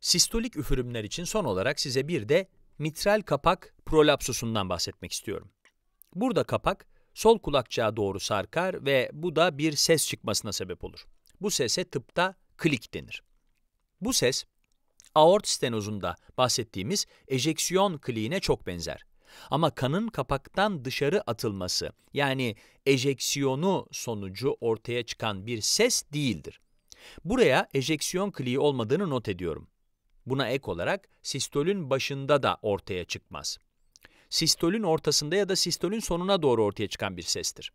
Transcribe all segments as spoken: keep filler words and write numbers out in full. Sistolik üfürümler için son olarak size bir de mitral kapak prolapsusundan bahsetmek istiyorum. Burada kapak sol kulakçığa doğru sarkar ve bu da bir ses çıkmasına sebep olur. Bu sese tıpta klik denir. Bu ses, aort stenozunda bahsettiğimiz ejeksiyon kliğine çok benzer. Ama kanın kapaktan dışarı atılması, yani ejeksiyonu sonucu ortaya çıkan bir ses değildir. Buraya ejeksiyon kliği olmadığını not ediyorum. Buna ek olarak sistolün başında da ortaya çıkmaz. Sistolün ortasında ya da sistolün sonuna doğru ortaya çıkan bir sestir.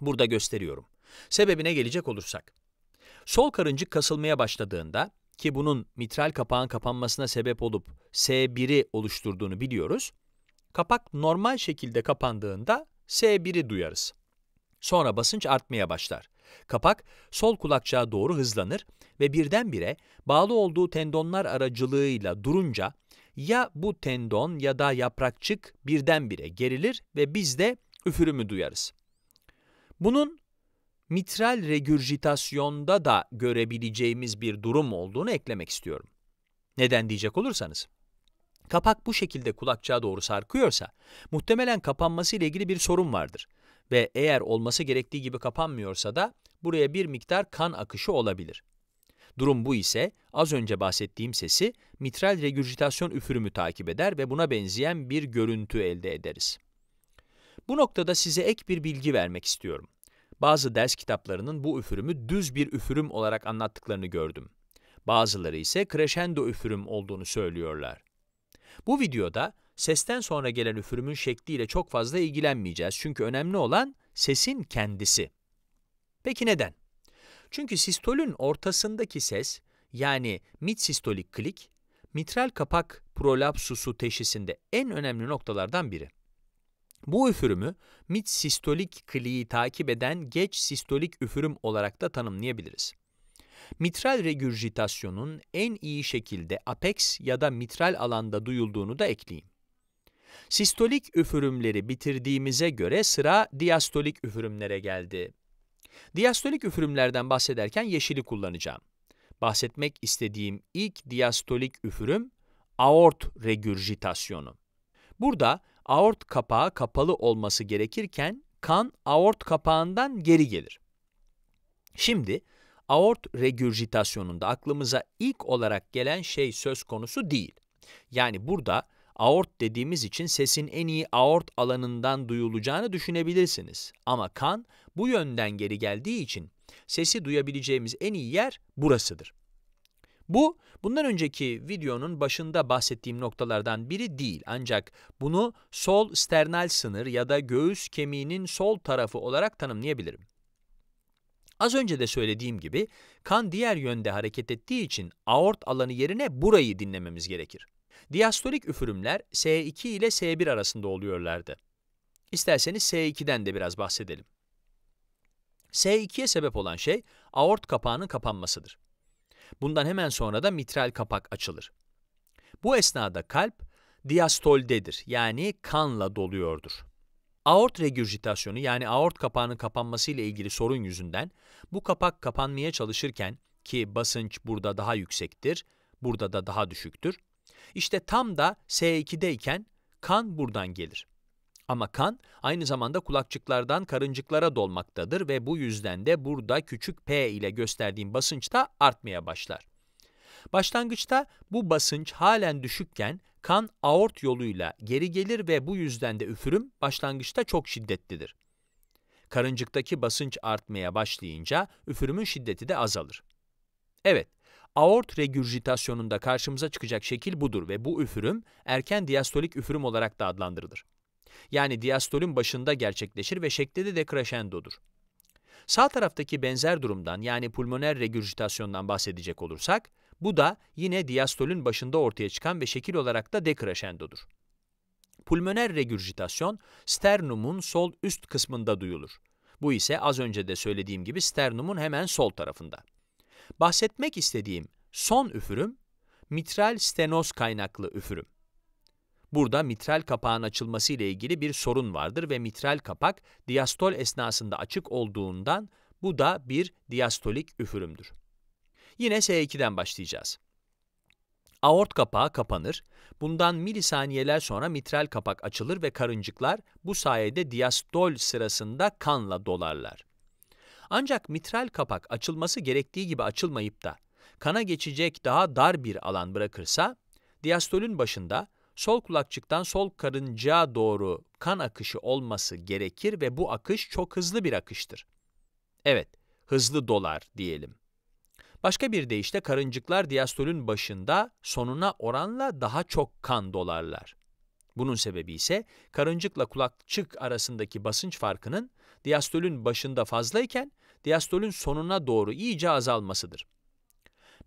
Burada gösteriyorum. Sebebine gelecek olursak, sol karıncık kasılmaya başladığında, ki bunun mitral kapağın kapanmasına sebep olup S bir'i oluşturduğunu biliyoruz, kapak normal şekilde kapandığında S bir'i duyarız. Sonra basınç artmaya başlar. Kapak sol kulakçığa doğru hızlanır ve birdenbire bağlı olduğu tendonlar aracılığıyla durunca ya bu tendon ya da yaprakçık birdenbire gerilir ve biz de üfürümü duyarız. Bunun mitral regürjitasyonda da görebileceğimiz bir durum olduğunu eklemek istiyorum. Neden diyecek olursanız, kapak bu şekilde kulakçığa doğru sarkıyorsa, muhtemelen kapanması ile ilgili bir sorun vardır. Ve eğer olması gerektiği gibi kapanmıyorsa da, buraya bir miktar kan akışı olabilir. Durum bu ise, az önce bahsettiğim sesi, mitral regürjitasyon üfürümü takip eder ve buna benzeyen bir görüntü elde ederiz. Bu noktada size ek bir bilgi vermek istiyorum. Bazı ders kitaplarının bu üfürümü düz bir üfürüm olarak anlattıklarını gördüm. Bazıları ise crescendo üfürüm olduğunu söylüyorlar. Bu videoda sesten sonra gelen üfürümün şekliyle çok fazla ilgilenmeyeceğiz çünkü önemli olan sesin kendisi. Peki neden? Çünkü sistolün ortasındaki ses, yani midsistolik klik, mitral kapak prolapsusu teşhisinde en önemli noktalardan biri. Bu üfürümü midsistolik kliği takip eden geç sistolik üfürüm olarak da tanımlayabiliriz. Mitral regürjitasyonun en iyi şekilde apeks ya da mitral alanda duyulduğunu da ekleyeyim. Sistolik üfürümleri bitirdiğimize göre sıra diyastolik üfürümlere geldi. Diyastolik üfürümlerden bahsederken yeşili kullanacağım. Bahsetmek istediğim ilk diyastolik üfürüm aort regürjitasyonu. Burada aort kapağı kapalı olması gerekirken kan aort kapağından geri gelir. Şimdi aort regürjitasyonunda aklımıza ilk olarak gelen şey söz konusu değil. Yani burada aort dediğimiz için sesin en iyi aort alanından duyulacağını düşünebilirsiniz. Ama kan bu yönden geri geldiği için sesi duyabileceğimiz en iyi yer burasıdır. Bu, bundan önceki videonun başında bahsettiğim noktalardan biri değil, ancak bunu sol sternal sınır ya da göğüs kemiğinin sol tarafı olarak tanımlayabilirim. Az önce de söylediğim gibi, kan diğer yönde hareket ettiği için aort alanı yerine burayı dinlememiz gerekir. Diyastolik üfürümler S iki ile S bir arasında oluyorlardı. İsterseniz S iki'den de biraz bahsedelim. S iki'ye sebep olan şey, aort kapağının kapanmasıdır. Bundan hemen sonra da mitral kapak açılır. Bu esnada kalp diyastoldedir, yani kanla doluyordur. Aort regürjitasyonu, yani aort kapağının kapanması ile ilgili sorun yüzünden bu kapak kapanmaya çalışırken, ki basınç burada daha yüksektir, burada da daha düşüktür. İşte tam da S iki'deyken kan buradan gelir. Ama kan aynı zamanda kulakçıklardan karıncıklara dolmaktadır ve bu yüzden de burada küçük p ile gösterdiğim basınç da artmaya başlar. Başlangıçta bu basınç halen düşükken kan aort yoluyla geri gelir ve bu yüzden de üfürüm başlangıçta çok şiddetlidir. Karıncıktaki basınç artmaya başlayınca üfürümün şiddeti de azalır. Evet, aort regürjitasyonunda karşımıza çıkacak şekil budur ve bu üfürüm erken diyastolik üfürüm olarak da adlandırılır. Yani diyastolün başında gerçekleşir ve şeklinde de crescendodur. Sağ taraftaki benzer durumdan, yani pulmoner regürjitasyondan bahsedecek olursak, bu da yine diyastolün başında ortaya çıkan ve şekil olarak da decrescendodur. Pulmoner regürjitasyon, sternumun sol üst kısmında duyulur. Bu ise az önce de söylediğim gibi sternumun hemen sol tarafında. Bahsetmek istediğim son üfürüm, mitral stenoz kaynaklı üfürüm. Burada mitral kapağın açılması ile ilgili bir sorun vardır ve mitral kapak diyastol esnasında açık olduğundan bu da bir diyastolik üfürümdür. Yine S iki'den başlayacağız. Aort kapağı kapanır, bundan milisaniyeler sonra mitral kapak açılır ve karıncıklar bu sayede diyastol sırasında kanla dolarlar. Ancak mitral kapak açılması gerektiği gibi açılmayıp da kana geçecek daha dar bir alan bırakırsa, diyastolün başında sol kulakçıktan sol karıncaya doğru kan akışı olması gerekir ve bu akış çok hızlı bir akıştır. Evet, hızlı dolar diyelim. Başka bir deyişle karıncıklar diyastolün başında sonuna oranla daha çok kan dolarlar. Bunun sebebi ise karıncıkla kulakçık arasındaki basınç farkının diyastolün başında fazlayken diyastolün sonuna doğru iyice azalmasıdır.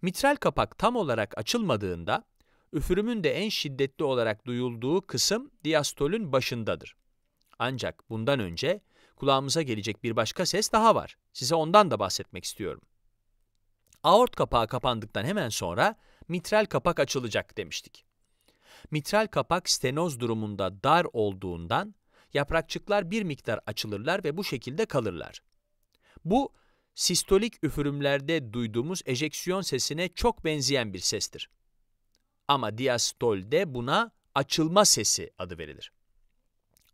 Mitral kapak tam olarak açılmadığında üfürümün de en şiddetli olarak duyulduğu kısım diyastolün başındadır. Ancak bundan önce kulağımıza gelecek bir başka ses daha var. Size ondan da bahsetmek istiyorum. Aort kapağı kapandıktan hemen sonra mitral kapak açılacak demiştik. Mitral kapak stenoz durumunda dar olduğundan yaprakçıklar bir miktar açılırlar ve bu şekilde kalırlar. Bu, sistolik üfürümlerde duyduğumuz ejeksiyon sesine çok benzeyen bir sestir. Ama diyastolde buna açılma sesi adı verilir.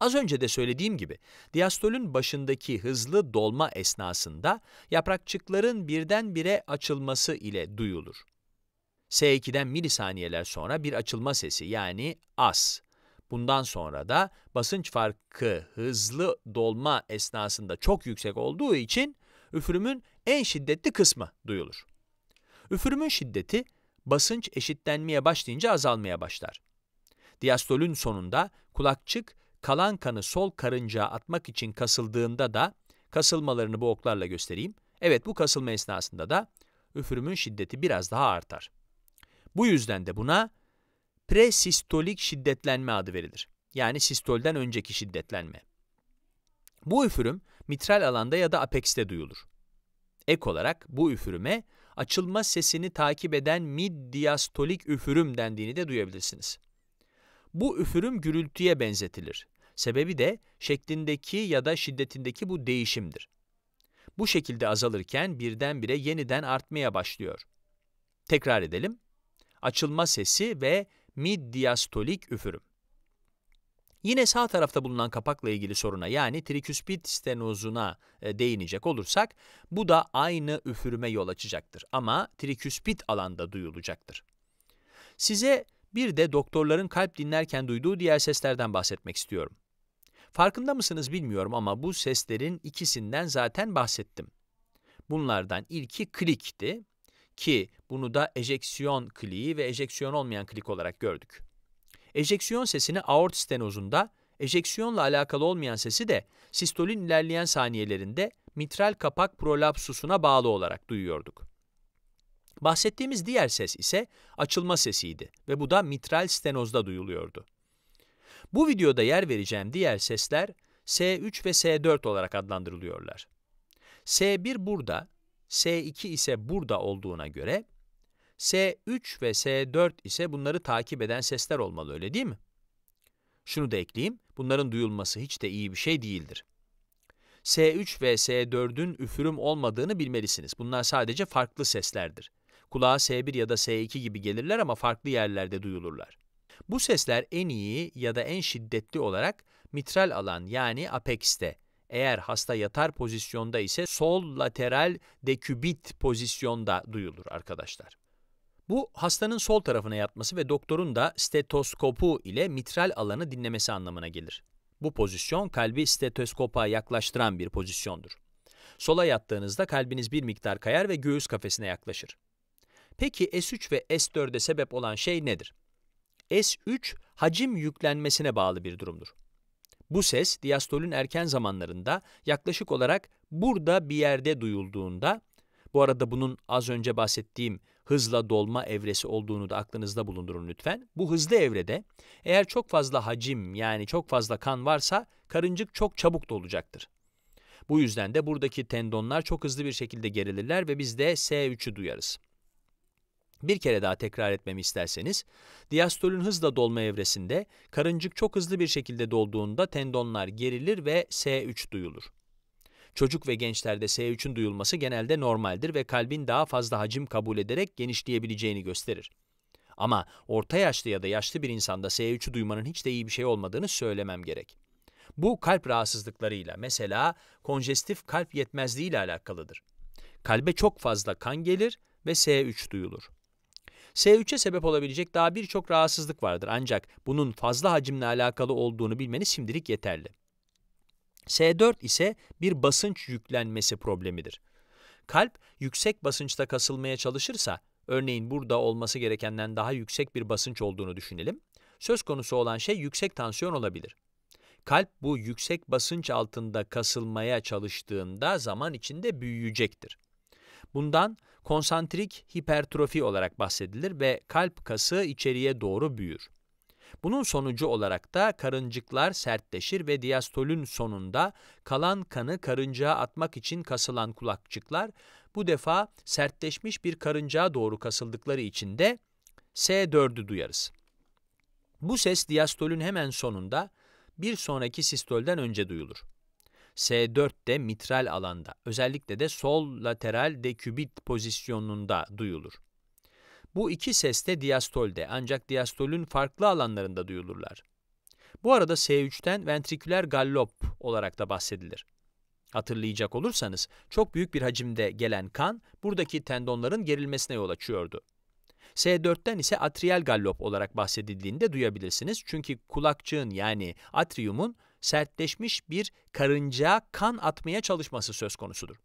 Az önce de söylediğim gibi, diyastolün başındaki hızlı dolma esnasında yaprakçıkların birdenbire açılması ile duyulur. S iki'den milisaniyeler sonra bir açılma sesi yani as. Bundan sonra da basınç farkı hızlı dolma esnasında çok yüksek olduğu için üfürümün en şiddetli kısmı duyulur. Üfürümün şiddeti basınç eşitlenmeye başlayınca azalmaya başlar. Diyastolün sonunda kulakçık kalan kanı sol karıncaya atmak için kasıldığında da, kasılmalarını bu oklarla göstereyim. Evet, bu kasılma esnasında da üfürümün şiddeti biraz daha artar. Bu yüzden de buna presistolik şiddetlenme adı verilir. Yani sistolden önceki şiddetlenme. Bu üfürüm mitral alanda ya da apekste duyulur. Ek olarak bu üfürüme açılma sesini takip eden mid diyastolik üfürüm dendiğini de duyabilirsiniz. Bu üfürüm gürültüye benzetilir. Sebebi de şeklindeki ya da şiddetindeki bu değişimdir. Bu şekilde azalırken birdenbire yeniden artmaya başlıyor. Tekrar edelim. Açılma sesi ve mid diyastolik üfürüm. Yine sağ tarafta bulunan kapakla ilgili soruna yani triküspit stenozuna değinecek olursak, bu da aynı üfürüme yol açacaktır ama triküspit alanda duyulacaktır. Size bir de doktorların kalp dinlerken duyduğu diğer seslerden bahsetmek istiyorum. Farkında mısınız bilmiyorum ama bu seslerin ikisinden zaten bahsettim. Bunlardan ilki klikti ki bunu da ejeksiyon kliği ve ejeksiyon olmayan klik olarak gördük. Ejeksiyon sesini aort stenozunda, ejeksiyonla alakalı olmayan sesi de sistolün ilerleyen saniyelerinde mitral kapak prolapsusuna bağlı olarak duyuyorduk. Bahsettiğimiz diğer ses ise açılma sesiydi ve bu da mitral stenozda duyuluyordu. Bu videoda yer vereceğim diğer sesler S üç ve S dört olarak adlandırılıyorlar. S bir burada, S iki ise burada olduğuna göre, S üç ve S dört ise bunları takip eden sesler olmalı, öyle değil mi? Şunu da ekleyeyim, bunların duyulması hiç de iyi bir şey değildir. S üç ve S dört'ün üfürüm olmadığını bilmelisiniz. Bunlar sadece farklı seslerdir. Kulağa S bir ya da S iki gibi gelirler ama farklı yerlerde duyulurlar. Bu sesler en iyi ya da en şiddetli olarak mitral alan yani apex'te, eğer hasta yatar pozisyonda ise sol lateral dekübit pozisyonda duyulur arkadaşlar. Bu, hastanın sol tarafına yatması ve doktorun da stetoskopu ile mitral alanı dinlemesi anlamına gelir. Bu pozisyon kalbi stetoskopa yaklaştıran bir pozisyondur. Sola yattığınızda kalbiniz bir miktar kayar ve göğüs kafesine yaklaşır. Peki S üç ve S dört'e sebep olan şey nedir? S üç, hacim yüklenmesine bağlı bir durumdur. Bu ses, diyastolün erken zamanlarında yaklaşık olarak burada bir yerde duyulduğunda, bu arada bunun az önce bahsettiğim hızla dolma evresi olduğunu da aklınızda bulundurun lütfen. Bu hızlı evrede eğer çok fazla hacim yani çok fazla kan varsa karıncık çok çabuk dolacaktır. Bu yüzden de buradaki tendonlar çok hızlı bir şekilde gerilirler ve biz de S üç'ü duyarız. Bir kere daha tekrar etmemi isterseniz, diyastolün hızla dolma evresinde karıncık çok hızlı bir şekilde dolduğunda tendonlar gerilir ve S üç duyulur. Çocuk ve gençlerde S üç'ün duyulması genelde normaldir ve kalbin daha fazla hacim kabul ederek genişleyebileceğini gösterir. Ama orta yaşlı ya da yaşlı bir insanda S üç'ü duymanın hiç de iyi bir şey olmadığını söylemem gerek. Bu kalp rahatsızlıklarıyla, mesela konjestif kalp yetmezliği ile alakalıdır. Kalbe çok fazla kan gelir ve S üç duyulur. S üç'e sebep olabilecek daha birçok rahatsızlık vardır, ancak bunun fazla hacimle alakalı olduğunu bilmeniz şimdilik yeterli. S dört ise bir basınç yüklenmesi problemidir. Kalp yüksek basınçta kasılmaya çalışırsa, örneğin burada olması gerekenden daha yüksek bir basınç olduğunu düşünelim, söz konusu olan şey yüksek tansiyon olabilir. Kalp bu yüksek basınç altında kasılmaya çalıştığında zaman içinde büyüyecektir. Bundan konsantrik hipertrofi olarak bahsedilir ve kalp kası içeriye doğru büyür. Bunun sonucu olarak da karıncıklar sertleşir ve diyastolün sonunda kalan kanı karıncaya atmak için kasılan kulakçıklar bu defa sertleşmiş bir karıncaya doğru kasıldıkları için de S dört'ü duyarız. Bu ses diyastolün hemen sonunda bir sonraki sistolden önce duyulur. S dört de mitral alanda, özellikle de sol lateral dekübit pozisyonunda duyulur. Bu iki ses de diyastolde, ancak diyastolün farklı alanlarında duyulurlar. Bu arada S üç'ten ventriküler gallop olarak da bahsedilir. Hatırlayacak olursanız, çok büyük bir hacimde gelen kan, buradaki tendonların gerilmesine yol açıyordu. S dört'ten ise atriyel gallop olarak bahsedildiğinde duyabilirsiniz. Çünkü kulakçığın, yani atriyumun sertleşmiş bir karıncaya kan atmaya çalışması söz konusudur.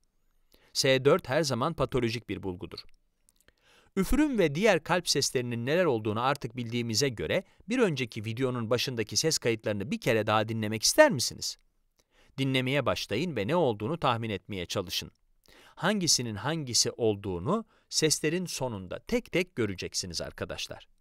S dört her zaman patolojik bir bulgudur. Üfürüm ve diğer kalp seslerinin neler olduğunu artık bildiğimize göre bir önceki videonun başındaki ses kayıtlarını bir kere daha dinlemek ister misiniz? Dinlemeye başlayın ve ne olduğunu tahmin etmeye çalışın. Hangisinin hangisi olduğunu seslerin sonunda tek tek göreceksiniz arkadaşlar.